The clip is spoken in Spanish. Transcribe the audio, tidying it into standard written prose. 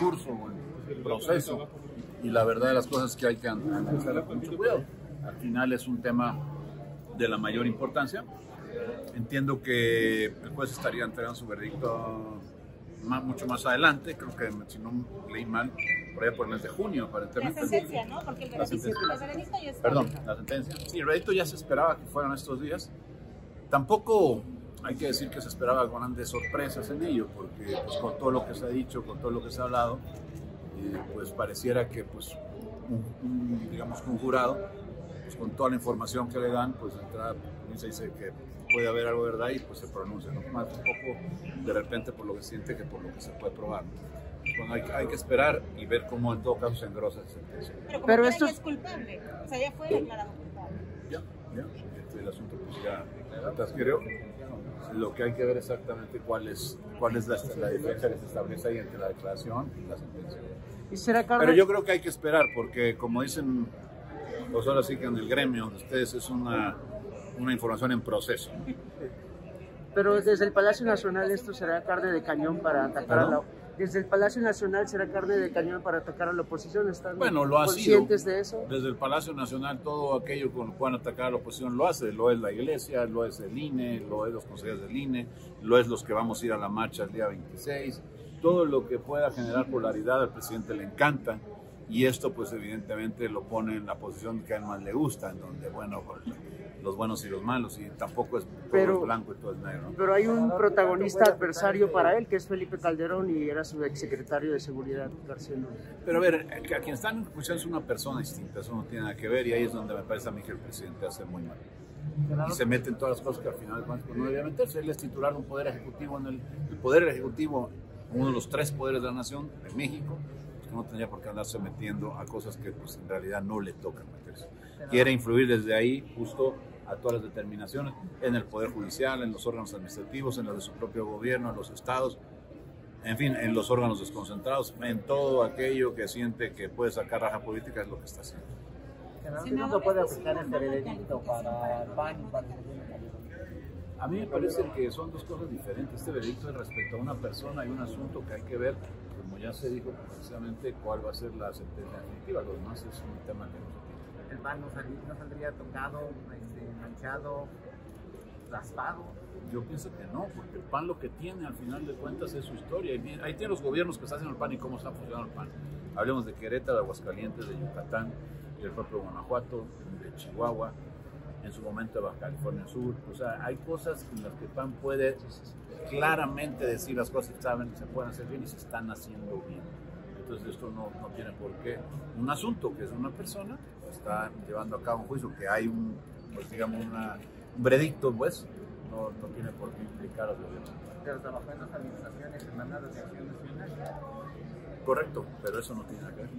discurso o el proceso, y la verdad de las cosas que hay que analizar con mucho cuidado. Al final es un tema de la mayor importancia. Entiendo que el juez estaría entregando su veredicto mucho más adelante, creo que si no leí mal, por allá por el mes de junio, aparentemente. La sentencia, ¿no? Porque el veredicto ya está. Perdón, la sentencia. Sí, el veredicto ya se esperaba que fueran estos días. Tampoco hay que decir que se esperaba grandes sorpresas en ello, porque pues, con todo lo que se ha dicho, con todo lo que se ha hablado, pues pareciera que pues, un jurado, pues, con toda la información que le dan, pues entra, se dice que puede haber algo de verdad y pues se pronuncia, ¿no? Más un poco de repente por lo que siente que por lo que se puede probar. Bueno, hay que esperar y ver cómo en todo caso se engrosa esa sentencia. Pero esto es culpable, o sea, ya fue declarado culpable. Ya, el asunto pues ya transcurrió. Lo que hay que ver exactamente cuál es la diferencia que se establece ahí entre la declaración y la sentencia. ¿Y será, Carlos? Pero yo creo que hay que esperar porque, como dicen, pues ahora sí que en el gremio de ustedes es una información en proceso. Pero desde el Palacio Nacional esto será carne de cañón para atacar a la... Desde el Palacio Nacional será carne de cañón para atacar a la oposición. ¿Están conscientes de eso? Desde el Palacio Nacional todo aquello con lo cual atacar a la oposición lo hace. Lo es la iglesia, lo es el INE, lo es los consejeros del INE, lo es los que vamos a ir a la marcha el día 26. Todo lo que pueda generar polaridad al presidente le encanta. Y esto pues evidentemente lo pone en la posición que a él más le gusta, en donde bueno, los buenos y los malos, y tampoco es todo blanco y todo es negro, ¿no? Pero hay un protagonista adversario para él, que es Felipe Calderón, y era su exsecretario de Seguridad, García Núñez. Pero a ver, a quien están escuchando es una persona distinta, eso no tiene nada que ver, y ahí es donde me parece a mí que el presidente hace muy mal. Y se meten todas las cosas que al final no debía meterse. Él es titular de un poder ejecutivo, en el poder ejecutivo, uno de los tres poderes de la nación, en México, no tenía por qué andarse metiendo a cosas que pues, en realidad no le tocan meterse. Quiere influir desde ahí justo a todas las determinaciones en el Poder Judicial, en los órganos administrativos, en los de su propio gobierno, en los estados, en fin, en los órganos desconcentrados, en todo aquello que siente que puede sacar raja política es lo que está haciendo. ¿Senador, puede afectar este veredicto para el PAN y para el gobierno? A mí me parece que son dos cosas diferentes. Este veredicto es respecto a una persona y un asunto que hay que ver, como ya se dijo precisamente, cuál va a ser la sentencia definitiva. Lo demás es un tema que no. ¿El PAN no saldría tocado, manchado, raspado? Yo pienso que no, porque el PAN lo que tiene al final de cuentas es su historia. Ahí tienen los gobiernos que se hacen el PAN y cómo está funcionando el PAN. Hablemos de Querétaro, de Aguascalientes, de Yucatán, del propio Guanajuato, de Chihuahua, en su momento de Baja California Sur. O sea, hay cosas en las que el PAN puede claramente decir las cosas que saben, se pueden hacer bien y se están haciendo bien. Entonces esto no tiene por qué. Un asunto que es una persona está llevando a cabo un juicio, que hay un, pues digamos, un veredicto, pues, no tiene por qué implicar a los gobiernos. Pero trabajó en las administraciones hermanadas de Acción Nacional. Correcto, pero eso no tiene nada que ver.